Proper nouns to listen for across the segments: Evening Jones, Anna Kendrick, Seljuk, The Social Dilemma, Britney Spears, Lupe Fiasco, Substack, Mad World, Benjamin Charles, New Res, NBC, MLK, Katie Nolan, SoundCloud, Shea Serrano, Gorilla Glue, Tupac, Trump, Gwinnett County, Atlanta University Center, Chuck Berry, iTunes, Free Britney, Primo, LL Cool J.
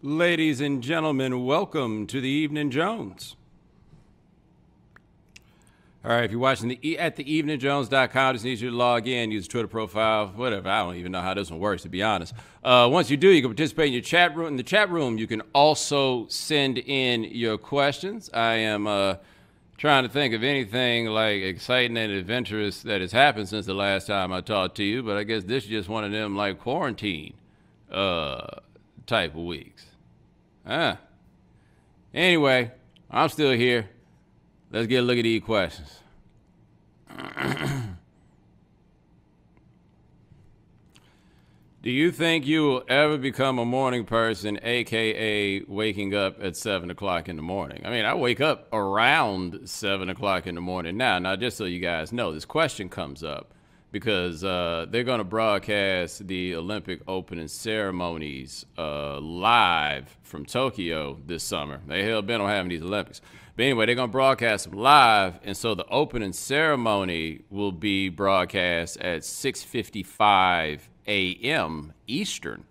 Ladies and gentlemen, welcome to the Evening Jones. All right, if you're watching at theeveningjones.com, just need you to log in, use a Twitter profile, whatever. I don't even know how this one works, to be honest. Once you do, you can participate in your chat room. In the chat room, you can also send in your questions. I am trying to think of anything like exciting and adventurous that has happened since the last time I talked to you, but I guess this is just one of them like quarantine type of weeks. Anyway, I'm still here. Let's get a look at these questions. Do you think you will ever become a morning person, aka waking up at 7 o'clock in the morning? I mean, I wake up around 7 o'clock in the morning now. Now, just so you guys know, this question comes up because they're going to broadcast the Olympic opening ceremonies live from Tokyo this summer. They hell bent on having these Olympics. But anyway, they're going to broadcast them live, and so the opening ceremony will be broadcast at 6:55 a.m. Eastern.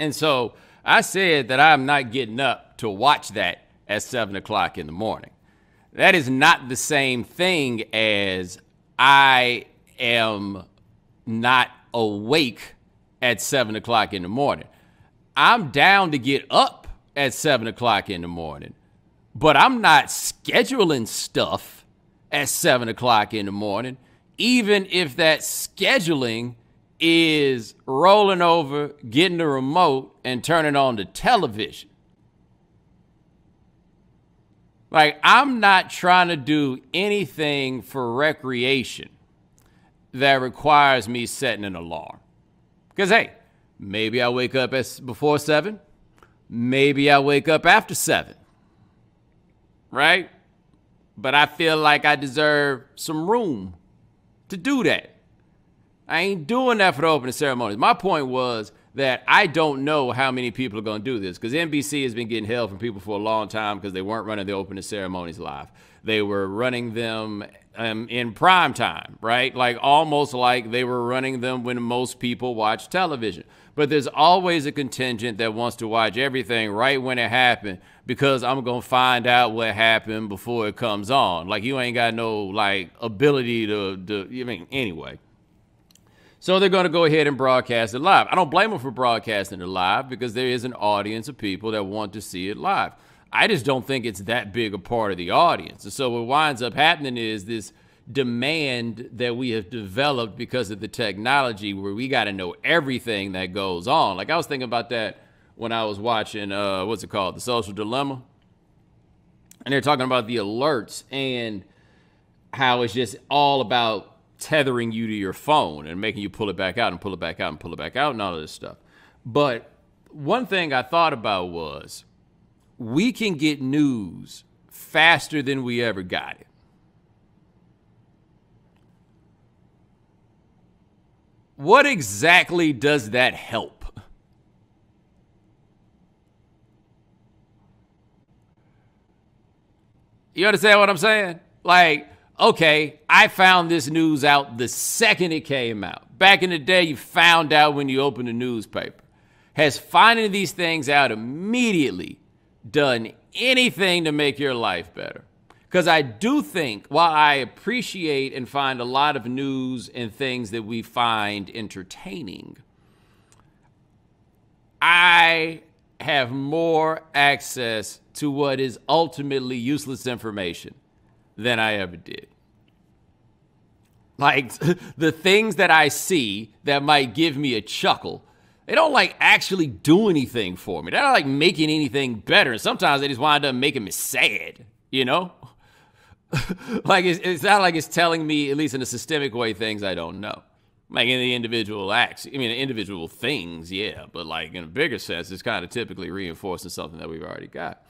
And so I said that I'm not getting up to watch that at 7 o'clock in the morning. That is not the same thing as I am not awake at 7 o'clock in the morning. I'm down to get up at 7 o'clock in the morning. But I'm not scheduling stuff at 7 o'clock in the morning, even if that scheduling is rolling over, getting the remote, and turning on the television. Like, I'm not trying to do anything for recreation that requires me setting an alarm. Because, hey, maybe I wake up before 7. Maybe I wake up after 7. Right? But I feel like I deserve some room to do that. I ain't doing that for the opening ceremonies. My point was that I don't know how many people are going to do this, because NBC has been getting hell from people for a long time because they weren't running the opening ceremonies live. They were running them in prime time, right? Like almost like they were running them when most people watch television. But there's always a contingent that wants to watch everything right when it happened, because I'm going to find out what happened before it comes on. Like, you ain't got no, like, ability to I mean, anyway. So they're going to go ahead and broadcast it live. I don't blame them for broadcasting it live, because there is an audience of people that want to see it live. I just don't think it's that big a part of the audience. And so what winds up happening is this demand that we have developed because of the technology, where we got to know everything that goes on. Like, I was thinking about that when I was watching, what's it called? The Social Dilemma. And they're talking about the alerts and how it's just all about tethering you to your phone and making you pull it back out and pull it back out and pull it back out and all of this stuff. But one thing I thought about was, we can get news faster than we ever got it. What exactly does that help? You understand what I'm saying? Like, okay, I found this news out the second it came out. Back in the day, you found out when you opened the newspaper. Has finding these things out immediately done anything to make your life better? Because I do think, while I appreciate and find a lot of news and things that we find entertaining, I have more access to what is ultimately useless information than I ever did. Like, the things that I see that might give me a chuckle, they don't, like, actually do anything for me. They're not, like, making anything better. And sometimes they just wind up making me sad, you know? Like, it's not like it's telling me, at least in a systemic way, things I don't know. Like, in the individual acts, I mean, individual things, yeah. But, like, in a bigger sense, it's kind of typically reinforcing something that we've already got.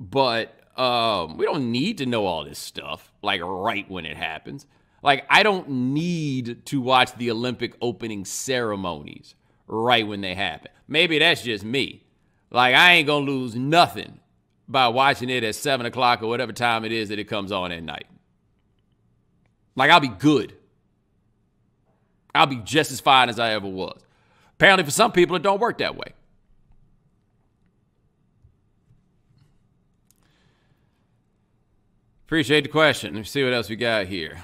But we don't need to know all this stuff, like, right when it happens. Like, I don't need to watch the Olympic opening ceremonies right when they happen. Maybe that's just me. Like, I ain't gonna lose nothing by watching it at 7 o'clock or whatever time it is that it comes on at night. Like, I'll be good. I'll be just as fine as I ever was. Apparently, for some people, it don't work that way. Appreciate the question. Let's see what else we got here.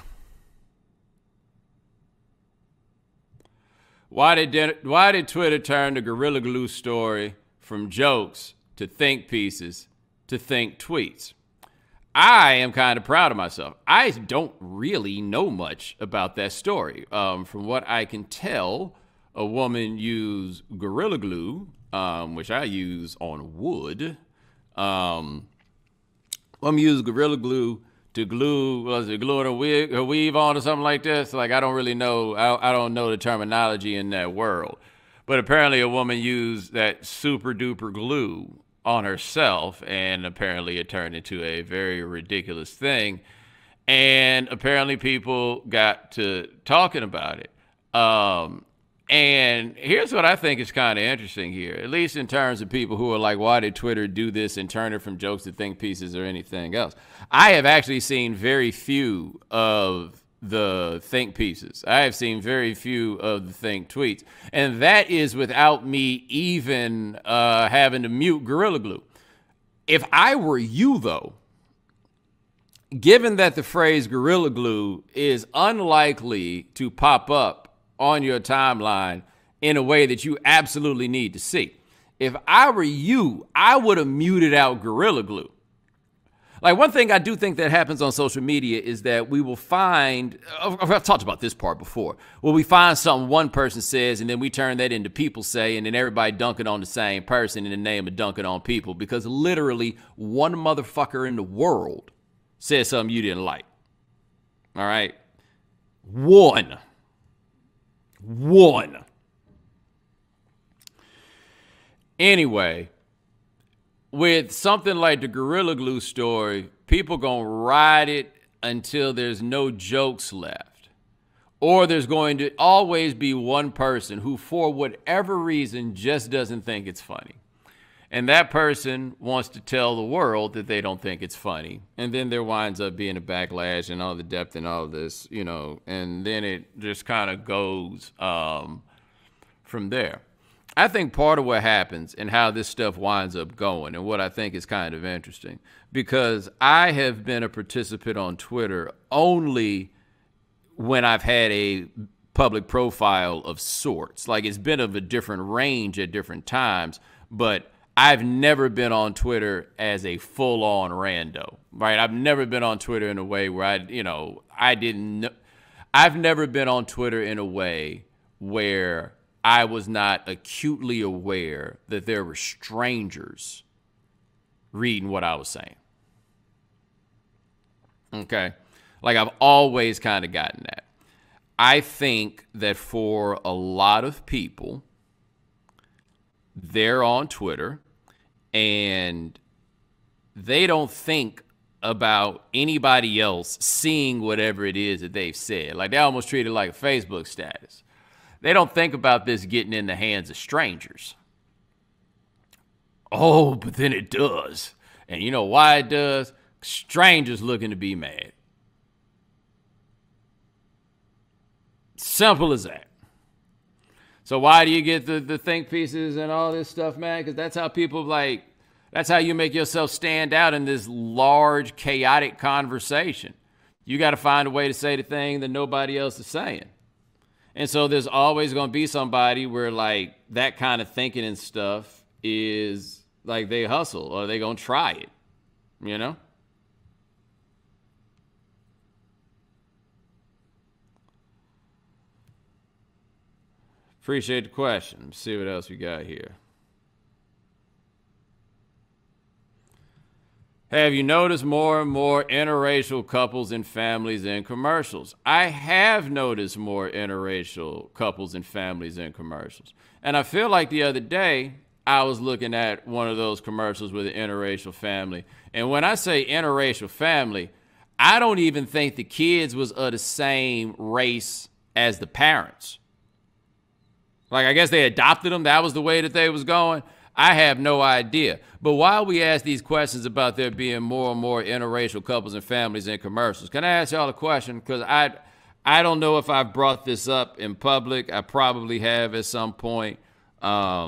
Why did Twitter turn the Gorilla Glue story from jokes to think pieces to think tweets? I am kind of proud of myself. I don't really know much about that story. From what I can tell, a woman used Gorilla Glue, which I use on wood. Woman used Gorilla Glue to glue, her weave on or something like this. Like, I don't really know, I don't know the terminology in that world. But apparently a woman used that super duper glue on herself, and apparently it turned into a very ridiculous thing. And apparently people got to talking about it. And here's what I think is kind of interesting here, at least in terms of people who are like, why did Twitter do this and turn it from jokes to think pieces or anything else? I have actually seen very few of the think pieces. I have seen very few of the think tweets. And that is without me even having to mute Gorilla Glue. If I were you, though, given that the phrase Gorilla Glue is unlikely to pop up on your timeline in a way that you absolutely need to see, if I were you, I would have muted out Gorilla Glue. Like, one thing I do think that happens on social media is that we will find, I've talked about this part before, where we find something one person says and then we turn that into people say, and then everybody dunking on the same person in the name of dunking on people, because literally one motherfucker in the world said something you didn't like. All right? One. Anyway, with something like the Gorilla Glue story, people gonna ride it until there's no jokes left, or there's going to always be one person who, for whatever reason, just doesn't think it's funny, and that person wants to tell the world that they don't think it's funny, and then there winds up being a backlash and all the depth and all this, you know, and then it just kind of goes from there. I think part of what happens and how this stuff winds up going, and what I think is kind of interesting, because I have been a participant on Twitter only when I've had a public profile of sorts. Like, it's been of a different range at different times, but I've never been on Twitter as a full-on rando, right? I've never been on Twitter in a way where I've never been on Twitter in a way where I was not acutely aware that there were strangers reading what I was saying. Okay? Like, I've always kind of gotten that. I think that for a lot of people, they're on Twitter and they don't think about anybody else seeing whatever it is that they've said. Like, they almost treat it like a Facebook status. They don't think about this getting in the hands of strangers. Oh, but then it does. And you know why it does? Strangers looking to be mad. Simple as that. So why do you get the think pieces and all this stuff, man? Because that's how people, like, that's how you make yourself stand out in this large, chaotic conversation. You got to find a way to say the thing that nobody else is saying. And so there's always going to be somebody where, like, that kind of thinking and stuff is, like, they hustle or they going to try it, you know? Appreciate the question. Let's see what else we got here. Have you noticed more and more interracial couples and families in commercials? I have noticed more interracial couples and families in commercials. And I feel like the other day I was looking at one of those commercials with an interracial family. And when I say interracial family, I don't even think the kids was of the same race as the parents. Like, I guess they adopted them. That was the way that they was going. I have no idea. But while we ask these questions about there being more and more interracial couples and families in commercials, can I ask y'all a question? Because I don't know if I've brought this up in public. I probably have at some point. But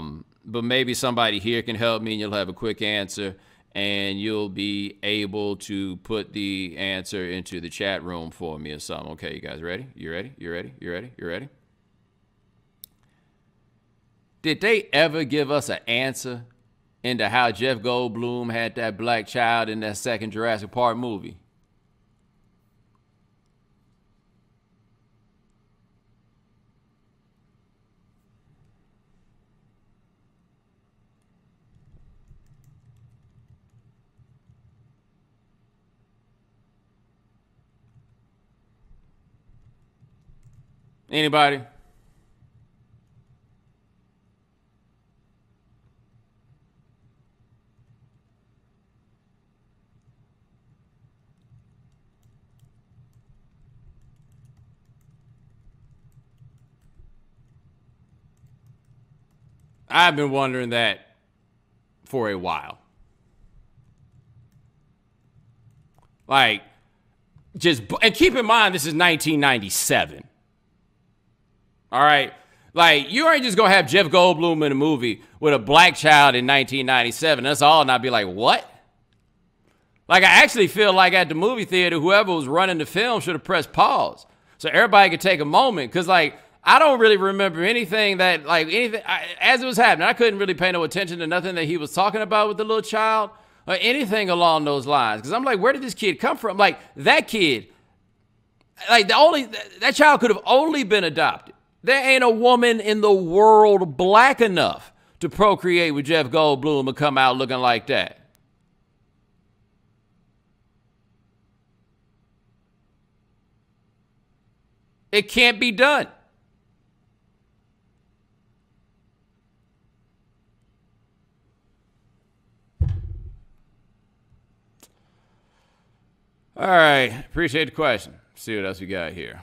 maybe somebody here can help me and you'll have a quick answer. and you'll be able to put the answer into the chat room for me or something. Okay, you guys ready? You ready? You ready? You ready? You ready? Did they ever give us an answer into how Jeff Goldblum had that black child in that second Jurassic Park movie? Anybody? I've been wondering that for a while. Like, just, and keep in mind, this is 1997. All right, like, you ain't just gonna have Jeff Goldblum in a movie with a black child in 1997. That's all, and I'd be like, what? Like, I actually feel like at the movie theater, whoever was running the film should have pressed pause so everybody could take a moment, because, like, I don't really remember anything that, like, anything, as it was happening, I couldn't really pay no attention to nothing that he was talking about with the little child or anything along those lines, because I'm like, where did this kid come from? Like, that kid, like, that child could have only been adopted. There ain't a woman in the world black enough to procreate with Jeff Goldblum and come out looking like that. It can't be done. All right, appreciate the question. Let's see what else we got here.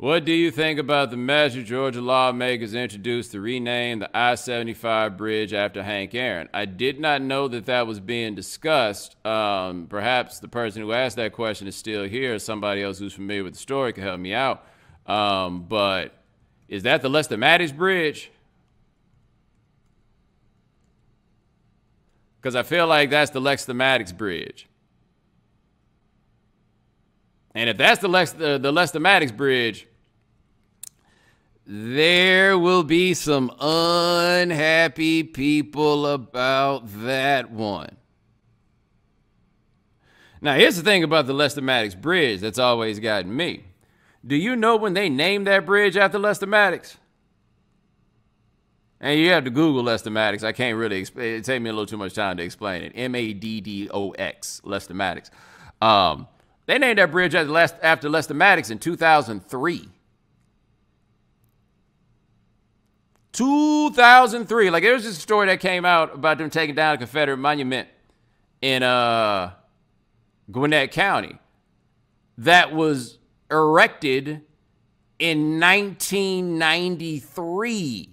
What do you think about the measure Georgia lawmakers introduced to rename the I-75 bridge after Hank Aaron? I did not know that that was being discussed. Perhaps the person who asked that question is still here, or somebody else who's familiar with the story can help me out. But is that the Lester Maddox bridge? Because I feel like that's the Lester Maddox bridge. And if that's the Lester Maddox bridge, there will be some unhappy people about that one. Now, here's the thing about the Lester Maddox bridge that's always gotten me. Do you know when they named that bridge after Lester Maddox? And you have to Google Lester Maddox. I can't really explain. It takes me a little too much time to explain it. M-A-D-D-O-X, Lester Maddox. They named that bridge after Lester Maddox in 2003. 2003. Like, there was this story that came out about them taking down a Confederate monument in Gwinnett County that was erected in 1993.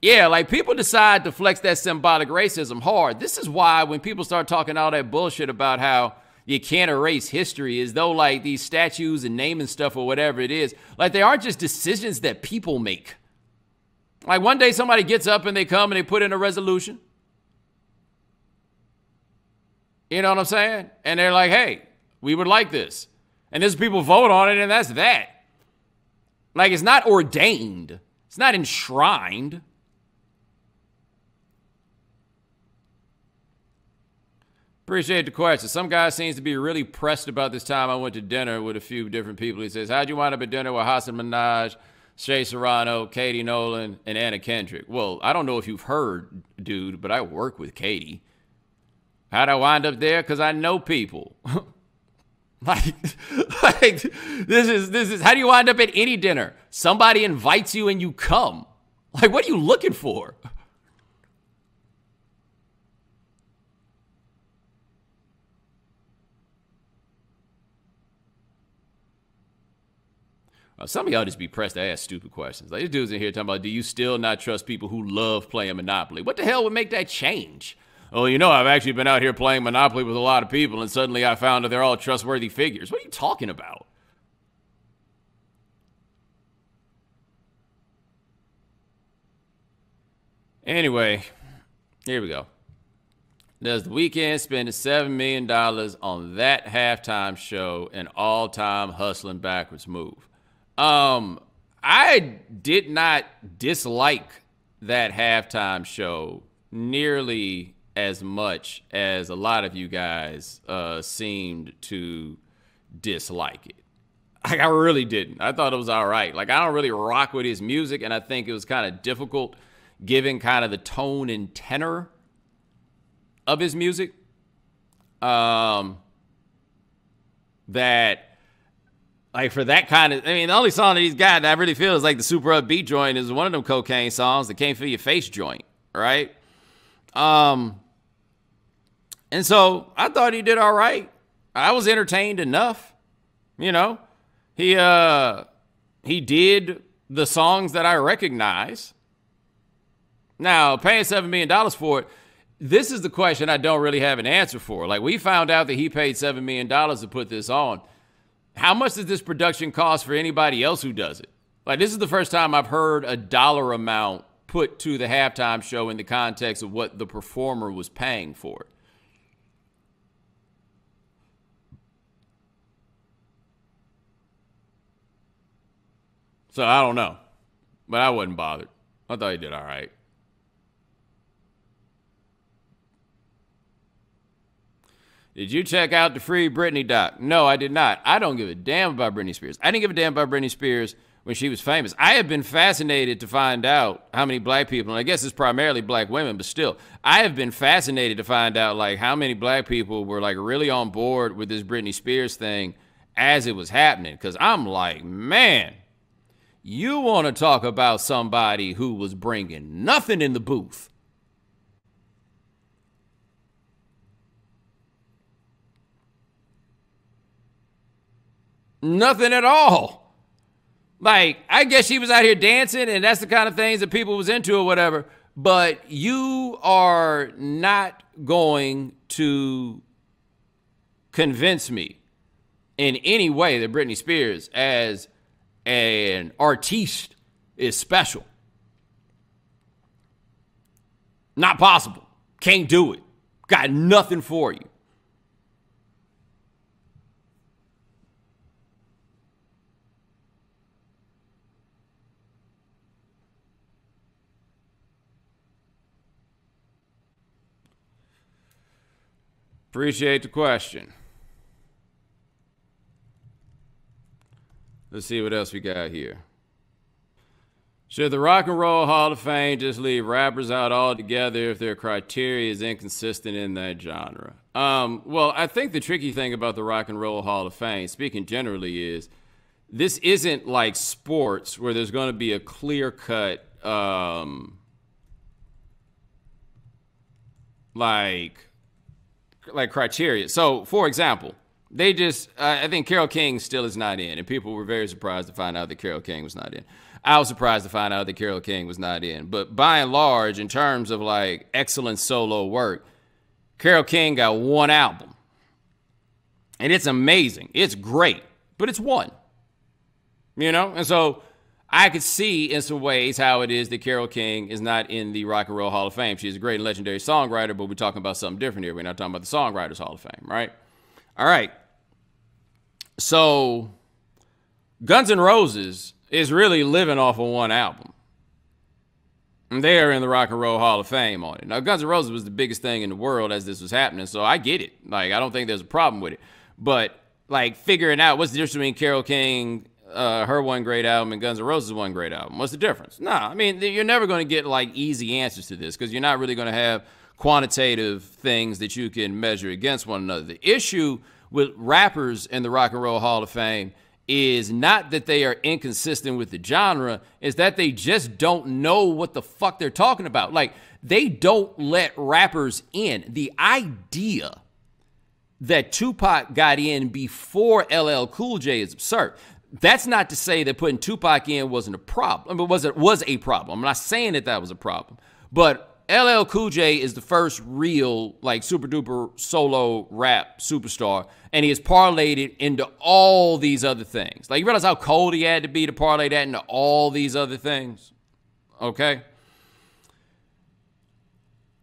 Yeah, like, people decide to flex that symbolic racism hard. This is why when people start talking all that bullshit about how you can't erase history, as though, like, these statues and naming stuff or whatever it is, like, they aren't just decisions that people make. Like, one day somebody gets up and they come and they put in a resolution. You know what I'm saying? And they're like, hey, we would like this. And there's people vote on it, and that's that. Like, it's not ordained. It's not enshrined. Appreciate the question. Some guy seems to be really pressed about this time. I went to dinner with a few different people. He says, how'd you wind up at dinner with Hasan Minhaj, Shea Serrano, Katie Nolan, and Anna Kendrick? Well, I don't know if you've heard, dude, but I work with Katie. How'd I wind up there? Because I know people. like this is how do you wind up at any dinner? Somebody invites you and you come. Like, what are you looking for? Some of y'all just be pressed to ask stupid questions. Like, this dude's in here talking about, do you still not trust people who love playing Monopoly? What the hell would make that change? Oh, well, you know, I've actually been out here playing Monopoly with a lot of people, and suddenly I found that they're all trustworthy figures. What are you talking about? Anyway, here we go. Does The Weeknd spend $7 million on that halftime show, an all-time hustling backwards move? I did not dislike that halftime show nearly as much as a lot of you guys seemed to dislike it. Like, I really didn't. I thought it was all right. Like, I don't really rock with his music, and I think it was kind of difficult given kind of the tone and tenor of his music, that, like, for that kind of, I mean, the only song that he's got that I really feel is like the super upbeat joint is one of them cocaine songs, the Can't Feel Your Face joint, right? And so I thought he did all right. I was entertained enough, you know. He did the songs that I recognize. Now, paying $7 million for it, this is the question I don't really have an answer for. Like, we found out that he paid $7 million to put this on. How much does this production cost for anybody else who does it? Like, this is the first time I've heard a dollar amount put to the halftime show in the context of what the performer was paying for it. So I don't know, but I wasn't bothered. I thought he did all right. Did you check out the free Britney doc? No, I did not. I don't give a damn about Britney Spears. I didn't give a damn about Britney Spears when she was famous. I have been fascinated to find out how many black people, and I guess it's primarily black women, but still, I have been fascinated to find out, like, how many black people were, like, really on board with this Britney Spears thing as it was happening. Because I'm like, man, you want to talk about somebody who was bringing nothing in the booth. Nothing at all. Like, I guess she was out here dancing, and that's the kind of things that people was into or whatever, but you are not going to convince me in any way that Britney Spears as an artiste is special. Not possible. Can't do it. Got nothing for you. Appreciate the question. Let's see what else we got here. Should the Rock and Roll Hall of Fame just leave rappers out altogether if their criteria is inconsistent in that genre? Well, I think the tricky thing about the Rock and Roll Hall of Fame, speaking generally, is this isn't like sports where there's going to be a clear-cut, like criteria. So, for example, they just, I think Carole King still is not in, and people were very surprised to find out that Carole King was not in. I was surprised to find out that Carole King was not in, but by and large, in terms of like excellent solo work, Carole King got one album, and it's amazing. It's great, but it's one, you know? And so I could see in some ways how it is that Carole King is not in the Rock and Roll Hall of Fame. She's a great and legendary songwriter, but we're talking about something different here. We're not talking about the Songwriters Hall of Fame, right? All right. So Guns N' Roses is really living off of one album. And they are in the Rock and Roll Hall of Fame on it. Now, Guns N' Roses was the biggest thing in the world as this was happening, so I get it. Like, I don't think there's a problem with it. But, like, figuring out what's the difference between Carole King, her one great album, and Guns N' Roses' one great album. What's the difference? Nah, I mean, you're never going to get like easy answers to this because you're not really going to have quantitative things that you can measure against one another. The issue with rappers in the Rock and Roll Hall of Fame is not that they are inconsistent with the genre, it's that they just don't know what the fuck they're talking about. Like, they don't let rappers in. The idea that Tupac got in before LL Cool J is absurd. That's not to say that putting Tupac in wasn't a problem. I mean, was a problem. I'm not saying that that was a problem. But LL Cool J is the first real, like, super-duper solo rap superstar, and he has parlayed it into all these other things. Like, you realize how cold he had to be to parlay that into all these other things? Okay?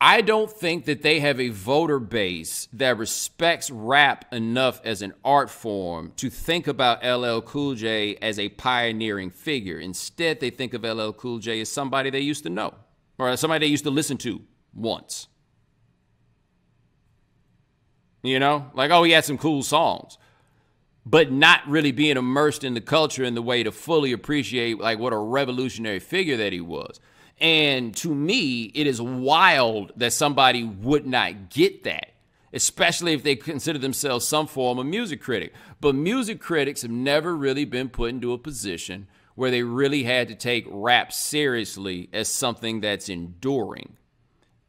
I don't think that they have a voter base that respects rap enough as an art form to think about LL Cool J as a pioneering figure. Instead, they think of LL Cool J as somebody they used to know or somebody they used to listen to once. You know, like, oh, he had some cool songs, but not really being immersed in the culture in the way to fully appreciate like what a revolutionary figure that he was. And to me, it is wild that somebody would not get that, especially if they consider themselves some form of music critic. But music critics have never really been put into a position where they really had to take rap seriously as something that's enduring.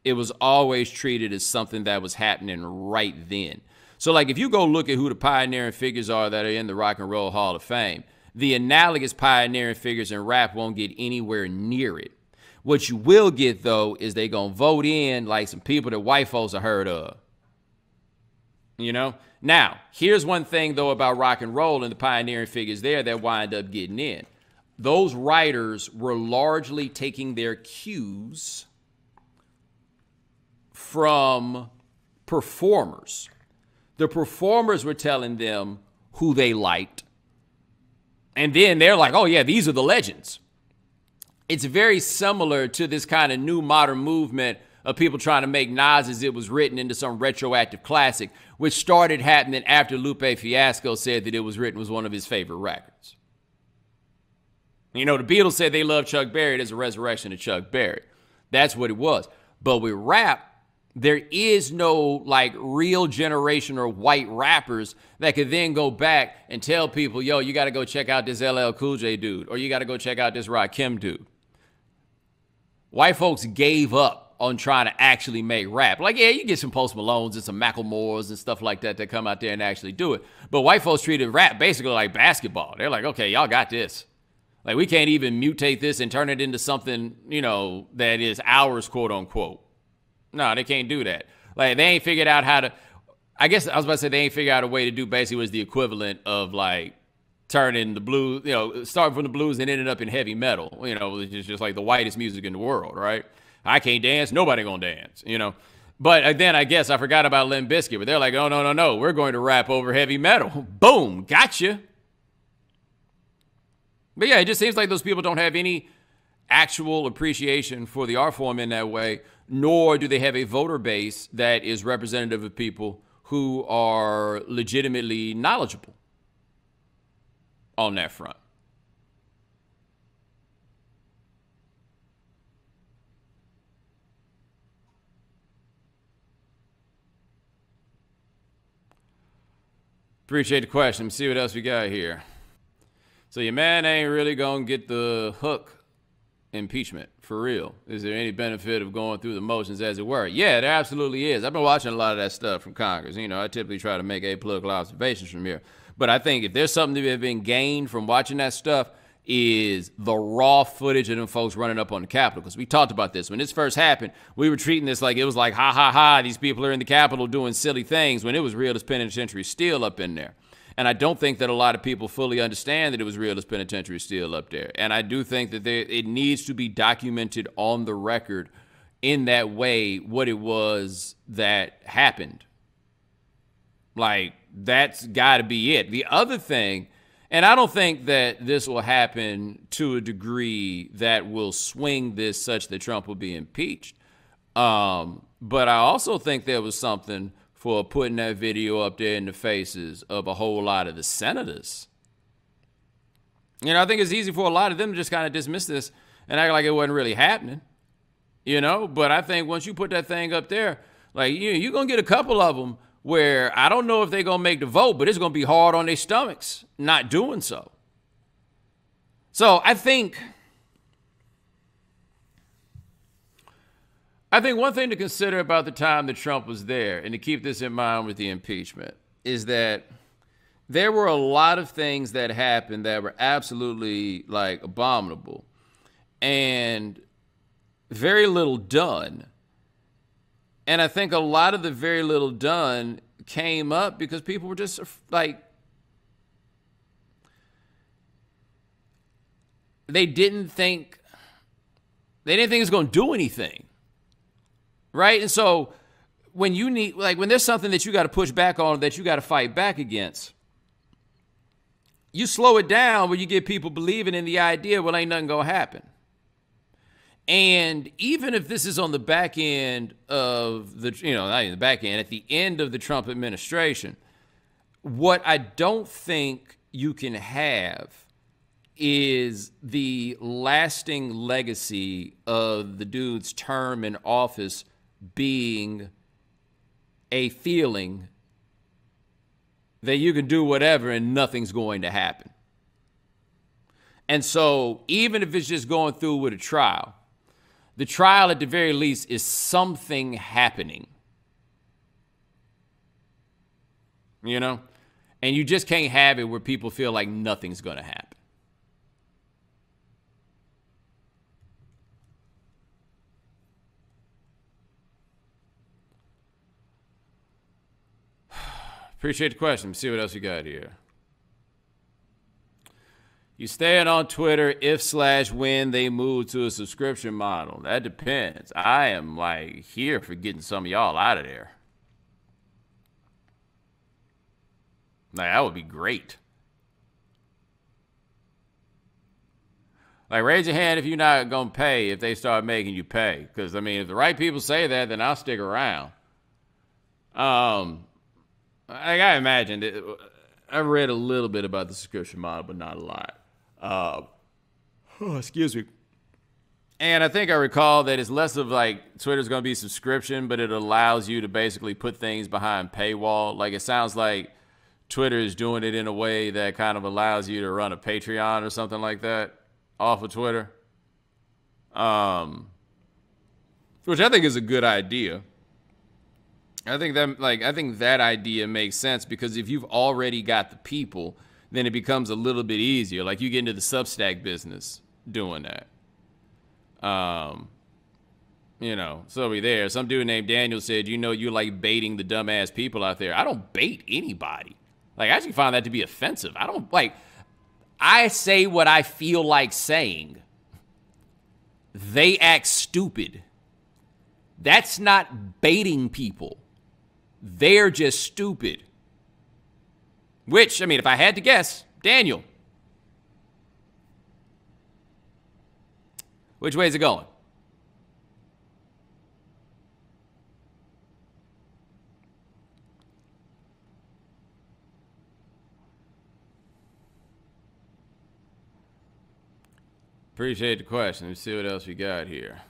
It was always treated as something that was happening right then. So like if you go look at who the pioneering figures are that are in the Rock and Roll Hall of Fame, the analogous pioneering figures in rap won't get anywhere near it. What you will get, though, is they going to vote in like some people that white folks have heard of. You know? Now, here's one thing, though, about rock and roll and the pioneering figures there that wind up getting in. Those writers were largely taking their cues from performers. The performers were telling them who they liked. And then they're like, oh, yeah, these are the legends. It's very similar to this kind of new modern movement of people trying to make Nas As It Was Written into some retroactive classic, which started happening after Lupe Fiasco said that It Was Written was one of his favorite records. You know, the Beatles said they love Chuck Berry. There's a resurrection of Chuck Berry. That's what it was. But with rap, there is no like real generation or white rappers that could then go back and tell people, yo, you got to go check out this LL Cool J dude, or you got to go check out this Rakim dude. White folks gave up on trying to actually make rap. Like, yeah, you get some Post Malones and some Macklemores and stuff like that that come out there and actually do it. But white folks treated rap basically like basketball. They're like, okay, y'all got this. Like, we can't even mutate this and turn it into something, you know, that is ours, quote unquote. No, they can't do that. Like, they ain't figured out how to, I guess I was about to say they ain't figured out a way to do basically was the equivalent of like turning the blues, you know, starting from the blues and ended up in heavy metal, you know, which is just like the whitest music in the world, right? I can't dance, nobody gonna dance, you know? But then I guess I forgot about Limp Bizkit, but they're like, oh, no, we're going to rap over heavy metal. Boom, gotcha. But yeah, it just seems like those people don't have any actual appreciation for the art form in that way, nor do they have a voter base that is representative of people who are legitimately knowledgeable on that front. Appreciate the question. Let's see what else we got here. So your man ain't really gonna get the hook impeachment for real. Is there any benefit of going through the motions, as it were? Yeah, there absolutely is. I've been watching a lot of that stuff from Congress. You know, I typically try to make apolitical observations from here, but I think if there's something to have been gained from watching that stuff is the raw footage of them folks running up on the Capitol. Because we talked about this when this first happened, we were treating this like it was like ha, these people are in the Capitol doing silly things, when it was real as penitentiary steel up in there. And I don't think that a lot of people fully understand that it was real as penitentiary steel up there. And I do think that it needs to be documented on the record in that way, what it was that happened. Like, that's got to be it. The other thing, and I don't think that this will happen to a degree that will swing this such that Trump will be impeached. But I also think there was something for putting that video up there in the faces of a whole lot of the senators. You know, I think it's easy for a lot of them to just kind of dismiss this and act like it wasn't really happening, you know? But I think once you put that thing up there, like, you're going to get a couple of them where I don't know if they're going to make the vote, but it's going to be hard on their stomachs not doing so. So I think one thing to consider about the time that Trump was there, and to keep this in mind with the impeachment, is that there were a lot of things that happened that were absolutely, like, abominable and very little done. And I think a lot of the very little done came up because people were just, like, they didn't think it was going to do anything. right? And so when you need, like, when there's something that you got to push back on, that you got to fight back against, you slow it down when you get people believing in the idea, well, ain't nothing going to happen. And even if this is on the back end of the, you know, not even the back end, at the end of the Trump administration, what I don't think you can have is the lasting legacy of the dude's term in office being a feeling that you can do whatever and nothing's going to happen. And so even if it's just going through with a trial, the trial at the very least is something happening. You know? And you just can't have it where people feel like nothing's going to happen. Appreciate the question. Let's see what else you got here. You staying on Twitter if / when they move to a subscription model? That depends. I am, like, here for getting some of y'all out of there. Like, that would be great. Like, raise your hand if you're not going to pay if they start making you pay. Because, I mean, if the right people say that, then I'll stick around. Like, I imagined it. I read a little bit about the subscription model, but not a lot. Excuse me. And I think I recall that it's less of like Twitter's going to be subscription, but it allows you to basically put things behind paywall. Like, it sounds like Twitter is doing it in a way that kind of allows you to run a Patreon or something like that off of Twitter. Which I think is a good idea. I think that idea makes sense, because if you've already got the people, then it becomes a little bit easier. Like, you get into the Substack business doing that. You know, so we there. Some dude named Daniel said, you know, you like baiting the dumbass people out there. I don't bait anybody. Like, I actually find that to be offensive. I don't, like, I say what I feel like saying. They act stupid. That's not baiting people. They're just stupid. Which, I mean, if I had to guess, Daniel. Which way is it going? Appreciate the question. Let's see what else we got here.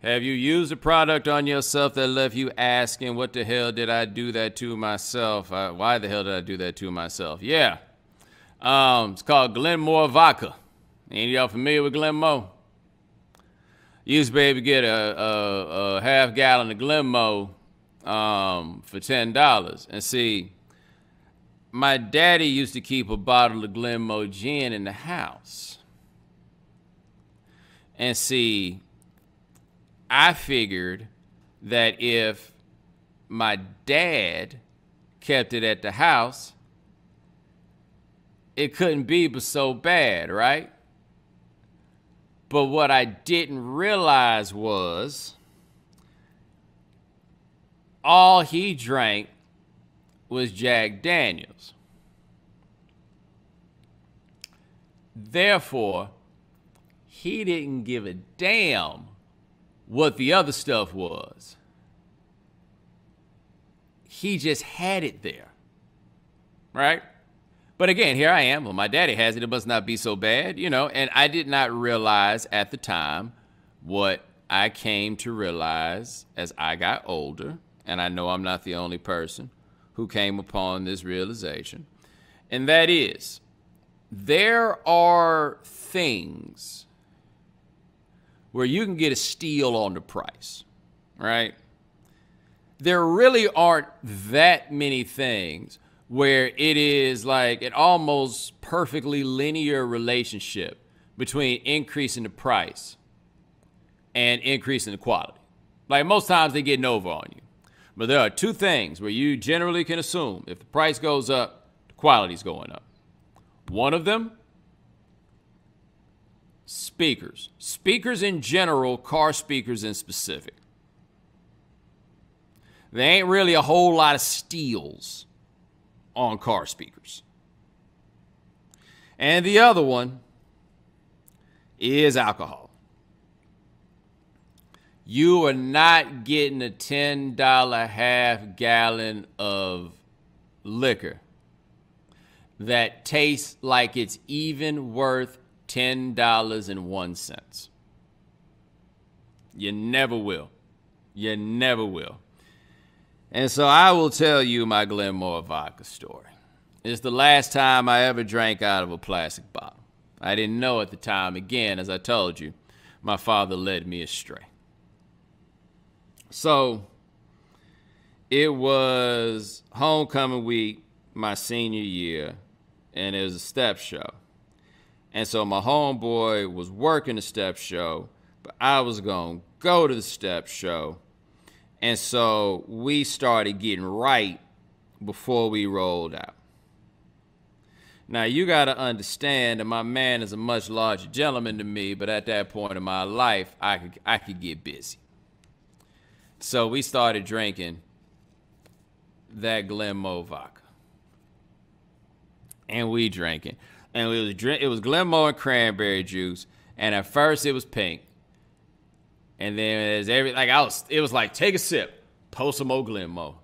Have you used a product on yourself that left you asking, what the hell did I do that to myself? Why the hell did I do that to myself? Yeah. It's called Glenmore Vodka. Any of y'all familiar with Glenmore? You used to be able to get a half gallon of Glenmore for $10. And see, my daddy used to keep a bottle of Glenmore gin in the house. And see, I figured that if my dad kept it at the house, it couldn't be but so bad, right? But what I didn't realize was all he drank was Jack Daniels. Therefore, he didn't give a damn what the other stuff was. He just had it there, right? But again, here I am. Well, my daddy has it. It must not be so bad, you know. And I did not realize at the time what I came to realize as I got older. And I know I'm not the only person who came upon this realization. And that is, there are things where you can get a steal on the price, right? There really aren't that many things where it is like an almost perfectly linear relationship between increasing the price and increasing the quality. Like, most times they're getting over on you. But there are two things where you generally can assume if the price goes up, the quality's going up. One of them speakers. Speakers in general, car speakers in specific. There ain't really a whole lot of steals on car speakers. And the other one is alcohol. You are not getting a $10 half gallon of liquor that tastes like it's even worth $10.01. You never will. You never will. And so I will tell you my Glenmore vodka story. It's the last time I ever drank out of a plastic bottle. I didn't know at the time. Again, as I told you, my father led me astray. So it was homecoming week my senior year, and it was a step show. And so my homeboy was working the step show, but I was going to go to the step show. And so we started getting right before we rolled out. Now, you got to understand that my man is a much larger gentleman than me, but at that point in my life, I could get busy. So we started drinking that Glenmore vodka. And we drank it. And it was Glenmore and cranberry juice. And at first it was pink. And then as it was like, take a sip, pour some more Glenmore.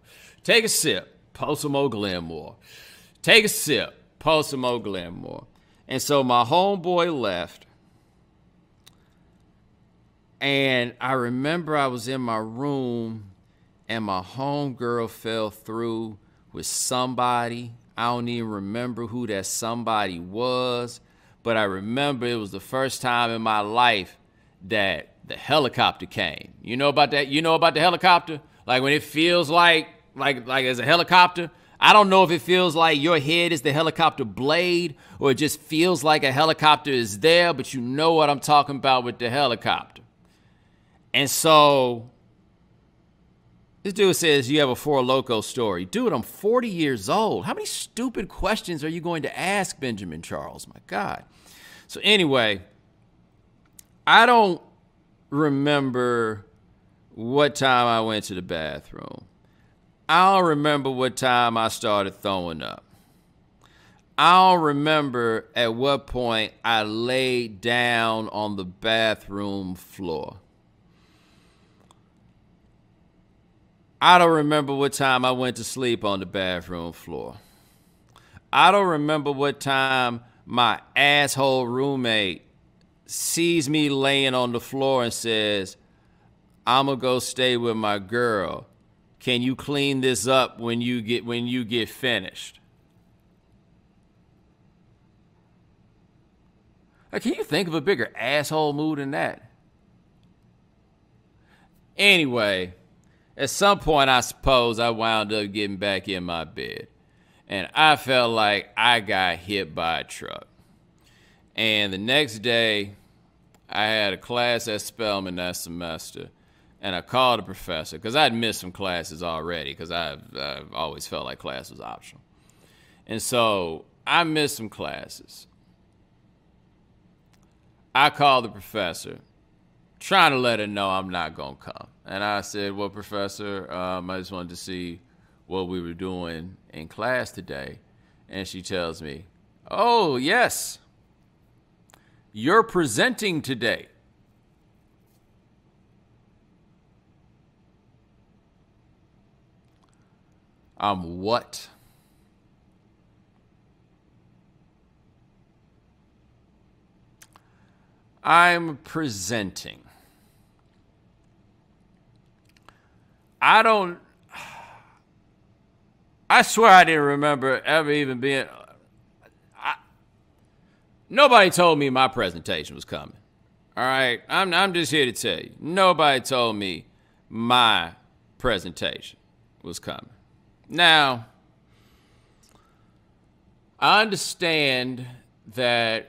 Take a sip, pour some more Glenmore. Take a sip, pour some more Glenmore. And so my homeboy left. And I remember I was in my room and my homegirl fell through with somebody. I don't even remember who that somebody was, but I remember it was the first time in my life that the helicopter came. You know about that? You know about the helicopter? Like when it feels like there's a helicopter. I don't know if it feels like your head is the helicopter blade or it just feels like a helicopter is there, but you know what I'm talking about with the helicopter. And so this dude says, you have a Four Loko story. Dude, I'm 40 years old. How many stupid questions are you going to ask, Benjamin Charles? My God. So anyway, I don't remember what time I went to the bathroom. I don't remember what time I started throwing up. I don't remember at what point I laid down on the bathroom floor. I don't remember what time I went to sleep on the bathroom floor. I don't remember what time my asshole roommate sees me laying on the floor and says, I'm gonna go stay with my girl. Can you clean this up when you get finished? Like, can you think of a bigger asshole move than that? Anyway, at some point, I suppose I wound up getting back in my bed, and I felt like I got hit by a truck. And the next day, I had a class at Spelman that semester, and I called the professor because I'd missed some classes already because I always felt like class was optional. And so I missed some classes. I called the professor, trying to let her know I'm not going to come. And I said, well, professor, I just wanted to see what we were doing in class today. And she tells me, oh, yes, you're presenting today. I'm what? I'm presenting. I swear I didn't remember ever even being, nobody told me my presentation was coming. All right, I'm just here to tell you, nobody told me my presentation was coming. Now, I understand that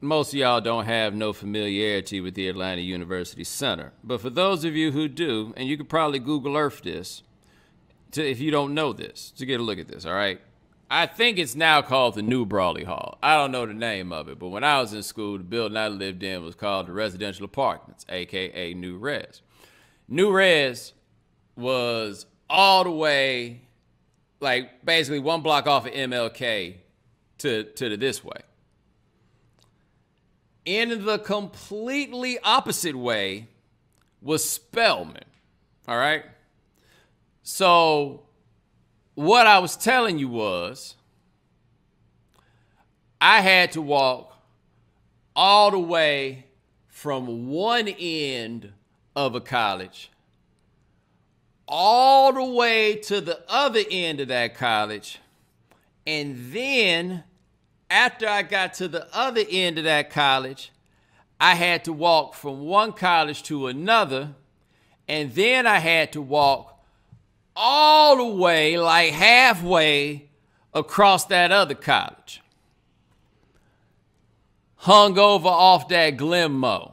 most of y'all don't have no familiarity with the Atlanta University Center. But for those of you who do, and you could probably Google Earth this, if you don't know this, to get a look at this, all right? I think it's now called the new Brawley Hall. I don't know the name of it, but when I was in school, the building I lived in was called the Residential Apartments, a.k.a. New Res. New Res was all the way, like, basically one block off of MLK to this way. In the completely opposite way was Spelman, all right? So what I was telling you was I had to walk all the way from one end of a college all the way to the other end of that college. And then after I got to the other end of that college, I had to walk from one college to another. And then I had to walk all the way, like halfway across that other college. Hung over off that Glenmore.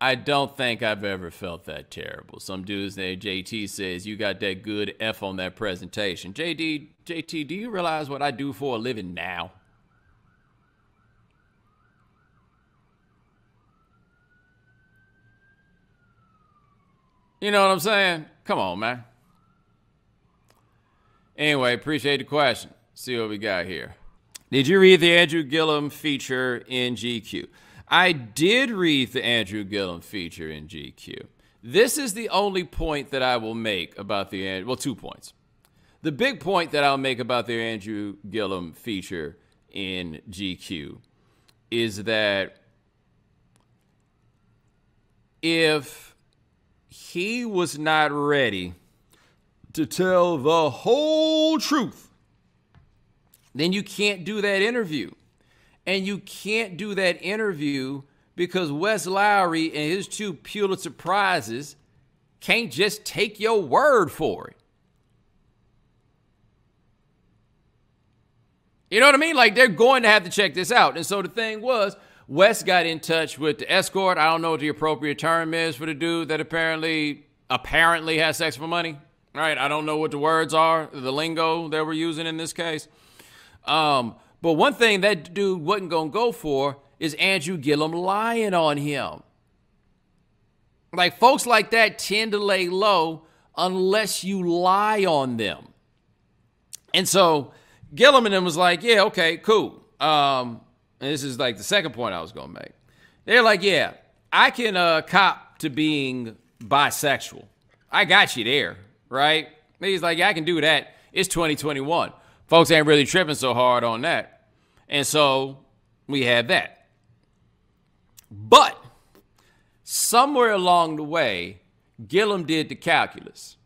I don't think I've ever felt that terrible. Some dude's name, JT, says, you got that good F on that presentation. JT, do you realize what I do for a living now? You know what I'm saying? Come on, man. Anyway, appreciate the question. See what we got here. Did you read the Andrew Gillum feature in GQ? I did read the Andrew Gillum feature in GQ. This is the only point that I will make about the... Well, 2 points. The big point that I'll make about the Andrew Gillum feature in GQ is that if he was not ready to tell the whole truth, then you can't do that interview. And you can't do that interview because Wes Lowry and his 2 Pulitzer Prizes can't just take your word for it. You know what I mean? Like, they're going to have to check this out. And so the thing was, Wes got in touch with the escort. I don't know what the appropriate term is for the dude that apparently has sex for money. All right, I don't know what the words are, the lingo that we're using in this case. But one thing that dude wasn't going to go for is Andrew Gillum lying on him. Like, folks like that tend to lay low unless you lie on them. And so Gillum and him was like, yeah, okay, cool. And this is like the second point I was going to make. They're like, yeah, I can cop to being bisexual. I got you there, right? And he's like, yeah, I can do that. It's 2021. Folks ain't really tripping so hard on that. And so we had that. But somewhere along the way, Gillum did the calculus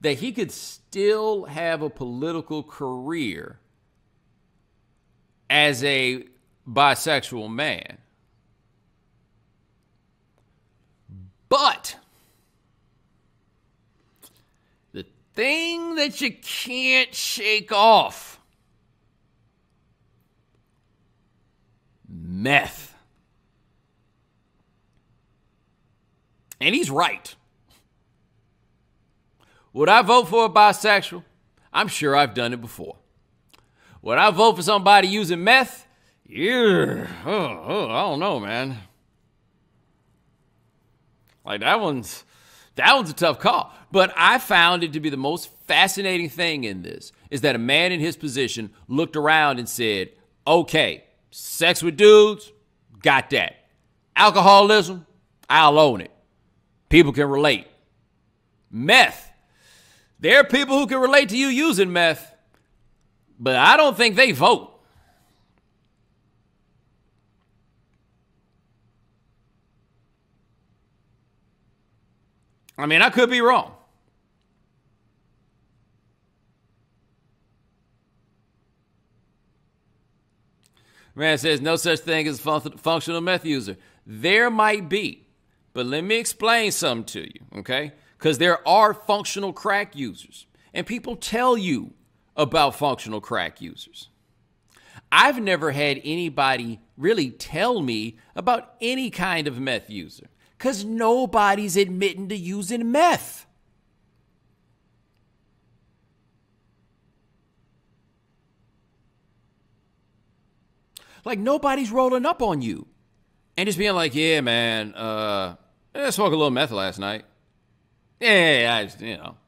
that he could still have a political career as a bisexual man. But the thing that you can't shake off, meth. And he's right. Would I vote for a bisexual? I'm sure I've done it before. Would I vote for somebody using meth? Yeah. I don't know, man. Like, that one's a tough call. But I found it to be the most fascinating thing in this is that a man in his position looked around and said, okay, sex with dudes, got that. Alcoholism, I'll own it. People can relate. Meth. There are people who can relate to you using meth. But I don't think they vote. I mean, I could be wrong. Man says, no such thing as functional meth user. There might be. But let me explain something to you, okay? Because there are functional crack users. And people tell you about functional crack users. I've never had anybody really tell me about any kind of meth user. because nobody's admitting to using meth. Like, nobody's rolling up on you and just being like, yeah, man, I smoked a little meth last night. Yeah, I just, you know,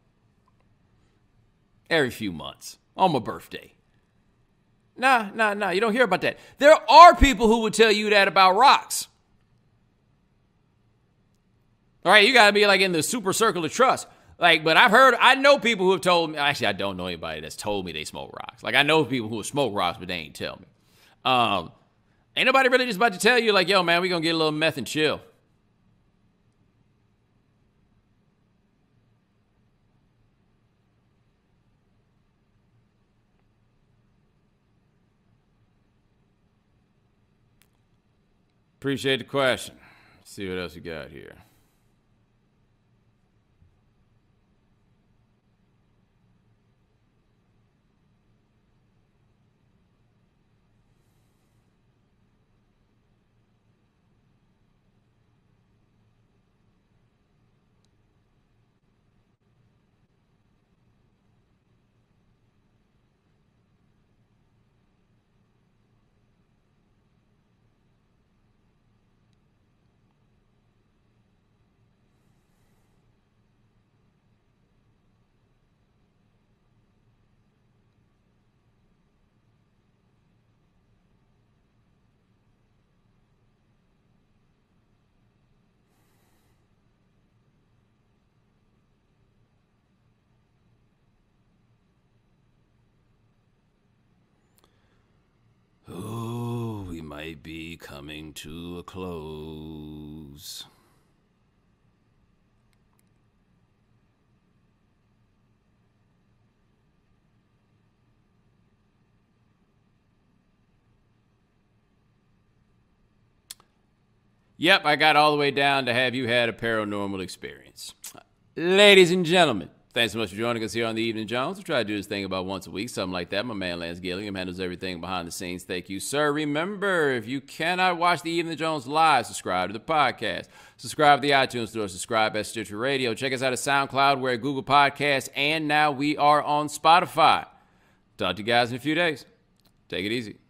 every few months on my birthday. Nah, you don't hear about that. There are people who would tell you that about rocks. All right, you got to be like in the super circle of trust. Like, but I've heard, I know people who have told me, actually, I don't know anybody that's told me they smoke rocks. Like, I know people who have smoked rocks, but they ain't tell me. Ain't nobody really just about to tell you, like, yo, man, we gonna get a little meth and chill. Appreciate the question. Let's see what else we got here. Might be coming to a close. Yep, I got all the way down to have you had a paranormal experience. Ladies and gentlemen, thanks so much for joining us here on The Evening Jones. We try to do this thing about once a week, something like that. My man Lance Gillingham handles everything behind the scenes. Thank you, sir. Remember, if you cannot watch The Evening Jones live, subscribe to the podcast. Subscribe to the iTunes Store. Subscribe at Stitcher Radio. Check us out at SoundCloud. We're at Google Podcasts. And now we are on Spotify. Talk to you guys in a few days. Take it easy.